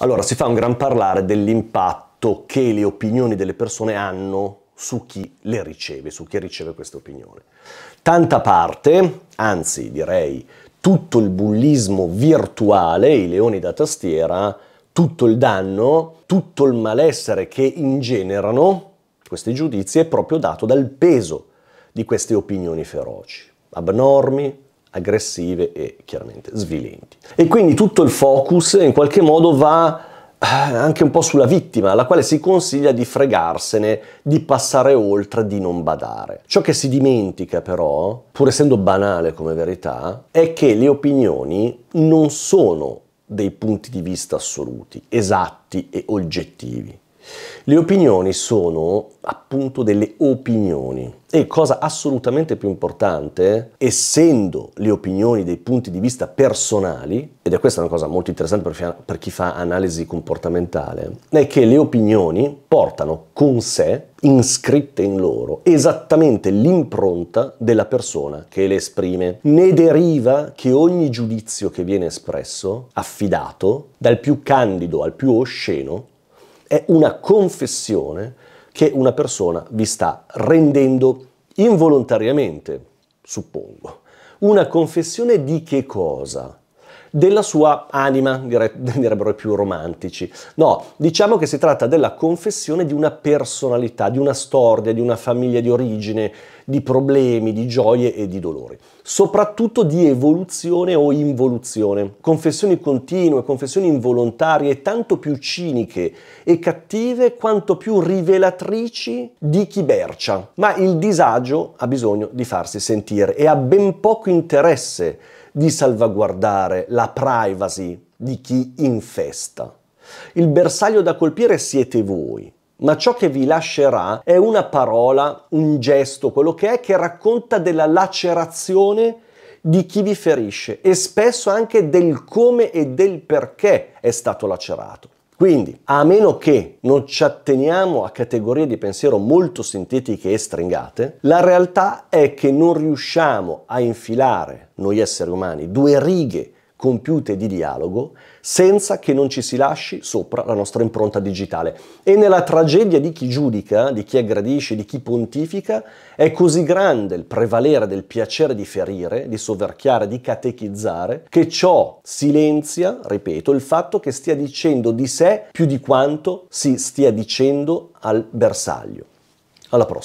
Allora, si fa un gran parlare dell'impatto che le opinioni delle persone hanno su chi le riceve, su chi riceve questa opinione. Tanta parte, anzi direi tutto il bullismo virtuale, i leoni da tastiera, tutto il danno, tutto il malessere che ingenerano questi giudizi è proprio dato dal peso di queste opinioni feroci, abnormi, aggressive e chiaramente svilenti. E quindi tutto il focus in qualche modo va anche un po' sulla vittima, alla quale si consiglia di fregarsene, di passare oltre, di non badare. Ciò che si dimentica però, pur essendo banale come verità, è che le opinioni non sono dei punti di vista assoluti, esatti e oggettivi. Le opinioni sono appunto delle opinioni e, cosa assolutamente più importante, essendo le opinioni dei punti di vista personali, ed è questa una cosa molto interessante per chi fa analisi comportamentale, è che le opinioni portano con sé, inscritte in loro, esattamente l'impronta della persona che le esprime. Ne deriva che ogni giudizio che viene espresso, affidato, dal più candido al più osceno, è una confessione che una persona vi sta rendendo involontariamente, suppongo. Una confessione di che cosa? Della sua anima, direbbero i più romantici. No, diciamo che si tratta della confessione di una personalità, di una storia, di una famiglia di origine, di problemi, di gioie e di dolori. Soprattutto di evoluzione o involuzione. Confessioni continue, confessioni involontarie, tanto più ciniche e cattive quanto più rivelatrici di chi bercia. Ma il disagio ha bisogno di farsi sentire e ha ben poco interesse di salvaguardare la privacy di chi infesta. Il bersaglio da colpire siete voi, ma ciò che vi lascerà è una parola, un gesto, quello che è, che racconta della lacerazione di chi vi ferisce e spesso anche del come e del perché è stato lacerato. Quindi, a meno che non ci atteniamo a categorie di pensiero molto sintetiche e stringate, la realtà è che non riusciamo a infilare, noi esseri umani, due righe compiute di dialogo senza che non ci si lasci sopra la nostra impronta digitale. E nella tragedia di chi giudica, di chi aggredisce, di chi pontifica, è così grande il prevalere del piacere di ferire, di soverchiare, di catechizzare, che ciò silenzia, ripeto, il fatto che stia dicendo di sé più di quanto si stia dicendo al bersaglio. Alla prossima.